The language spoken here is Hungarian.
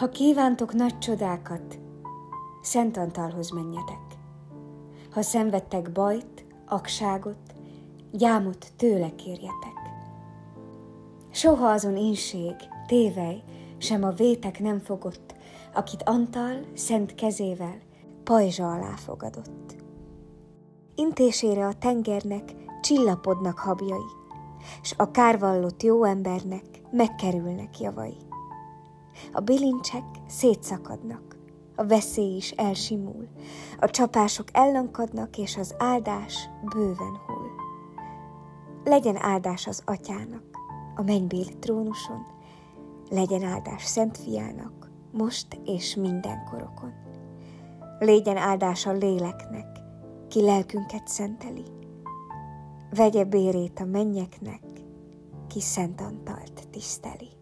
Ha kívántok nagy csodákat, Szent Antalhoz menjetek. Ha szenvedtek bajt, akságot, gyámot tőle kérjetek. Soha azon ínség, tévej, sem a vétek nem fogott, akit Antal szent kezével pajzsa alá fogadott. Intésére a tengernek csillapodnak habjai, s a kárvallott jó embernek megkerülnek javai. A bilincsek szétszakadnak, a veszély is elsimul, a csapások ellankadnak, és az áldás bőven hull. Legyen áldás az Atyának, a mennybéli trónuson, legyen áldás Szent Fiának, most és mindenkorokon. Légyen áldás a léleknek, ki lelkünket szenteli. Vegye bérét a mennyeknek, ki Szent Antalt tiszteli.